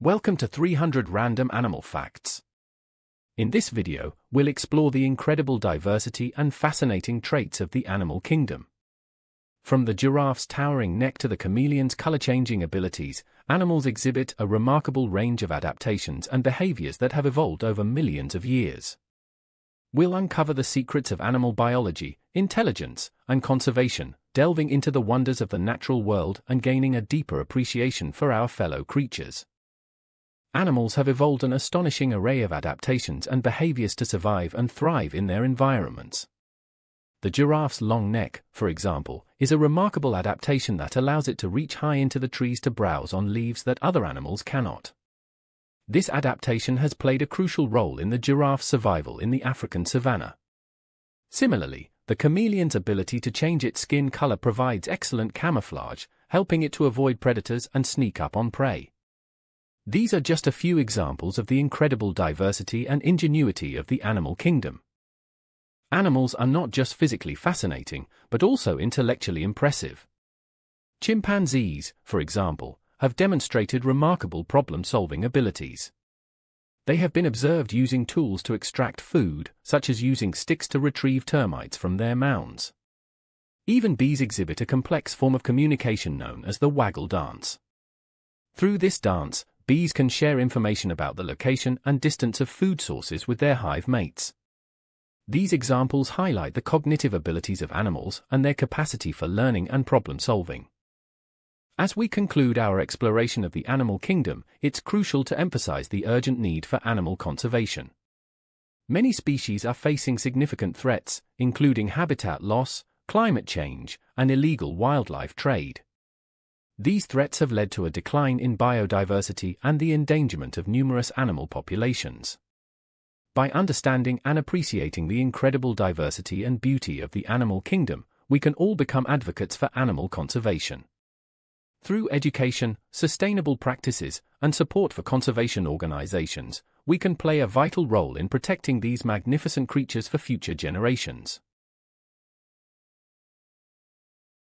Welcome to 300 Random Animal Facts. In this video, we'll explore the incredible diversity and fascinating traits of the animal kingdom. From the giraffe's towering neck to the chameleon's color-changing abilities, animals exhibit a remarkable range of adaptations and behaviors that have evolved over millions of years. We'll uncover the secrets of animal biology, intelligence, and conservation, delving into the wonders of the natural world and gaining a deeper appreciation for our fellow creatures. Animals have evolved an astonishing array of adaptations and behaviors to survive and thrive in their environments. The giraffe's long neck, for example, is a remarkable adaptation that allows it to reach high into the trees to browse on leaves that other animals cannot. This adaptation has played a crucial role in the giraffe's survival in the African savanna. Similarly, the chameleon's ability to change its skin color provides excellent camouflage, helping it to avoid predators and sneak up on prey. These are just a few examples of the incredible diversity and ingenuity of the animal kingdom. Animals are not just physically fascinating, but also intellectually impressive. Chimpanzees, for example, have demonstrated remarkable problem-solving abilities. They have been observed using tools to extract food, such as using sticks to retrieve termites from their mounds. Even bees exhibit a complex form of communication known as the waggle dance. Through this dance, bees can share information about the location and distance of food sources with their hive mates. These examples highlight the cognitive abilities of animals and their capacity for learning and problem-solving. As we conclude our exploration of the animal kingdom, it's crucial to emphasize the urgent need for animal conservation. Many species are facing significant threats, including habitat loss, climate change, and illegal wildlife trade. These threats have led to a decline in biodiversity and the endangerment of numerous animal populations. By understanding and appreciating the incredible diversity and beauty of the animal kingdom, we can all become advocates for animal conservation. Through education, sustainable practices, and support for conservation organizations, we can play a vital role in protecting these magnificent creatures for future generations.